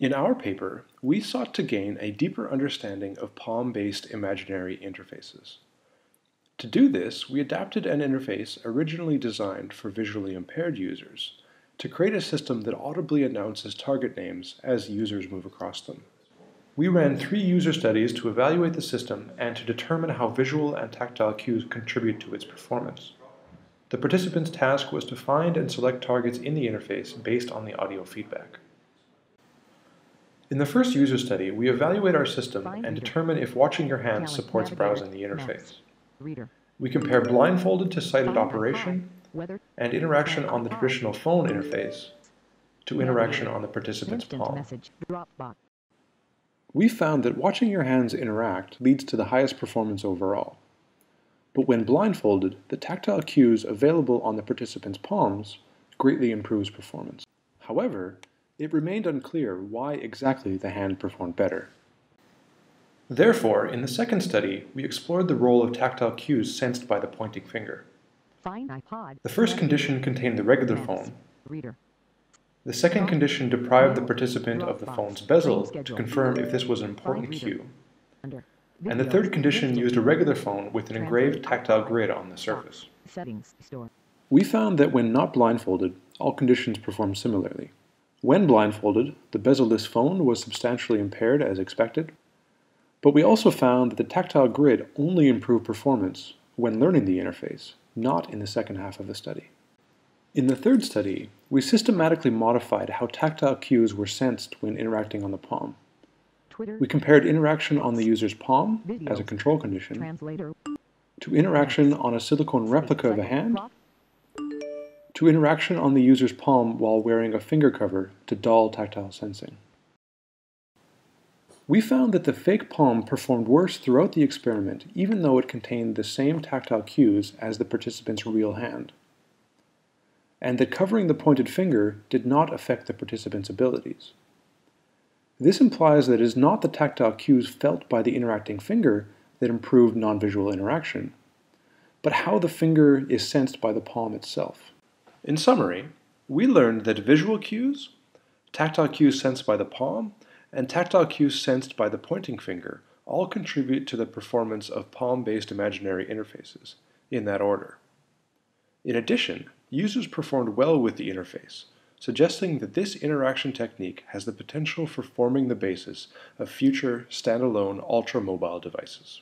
In our paper, we sought to gain a deeper understanding of PaLM-based imaginary interfaces. To do this, we adapted an interface originally designed for visually impaired users to create a system that audibly announces target names as users move across them. We ran 3 user studies to evaluate the system and to determine how visual and tactile cues contribute to its performance. The participants' task was to find and select targets in the interface based on the audio feedback. In the first user study, we evaluate our system and determine if watching your hands supports browsing the interface. We compare blindfolded to sighted operation and interaction on the traditional phone interface to interaction on the participant's palm. We found that watching your hands interact leads to the highest performance overall. But when blindfolded, the tactile cues available on the participant's palms greatly improves performance. However, it remained unclear why exactly the hand performed better. Therefore, in the second study, we explored the role of tactile cues sensed by the pointing finger. The first condition contained the regular phone. The second condition deprived the participant of the phone's bezel to confirm if this was an important cue. And the third condition used a regular phone with an engraved tactile grid on the surface. We found that when not blindfolded, all conditions performed similarly. When blindfolded, the bezel-less phone was substantially impaired as expected, but we also found that the tactile grid only improved performance when learning the interface, not in the second half of the study. In the third study, we systematically modified how tactile cues were sensed when interacting on the palm. We compared interaction on the user's palm as a control condition to interaction on a silicone replica of a hand, to interaction on the user's palm while wearing a finger cover to dull tactile sensing. We found that the fake palm performed worse throughout the experiment, even though it contained the same tactile cues as the participant's real hand, and that covering the pointed finger did not affect the participant's abilities. This implies that it is not the tactile cues felt by the interacting finger that improved non-visual interaction, but how the finger is sensed by the palm itself. In summary, we learned that visual cues, tactile cues sensed by the palm, and tactile cues sensed by the pointing finger all contribute to the performance of palm-based imaginary interfaces, in that order. In addition, users performed well with the interface, suggesting that this interaction technique has the potential for forming the basis of future standalone ultra-mobile devices.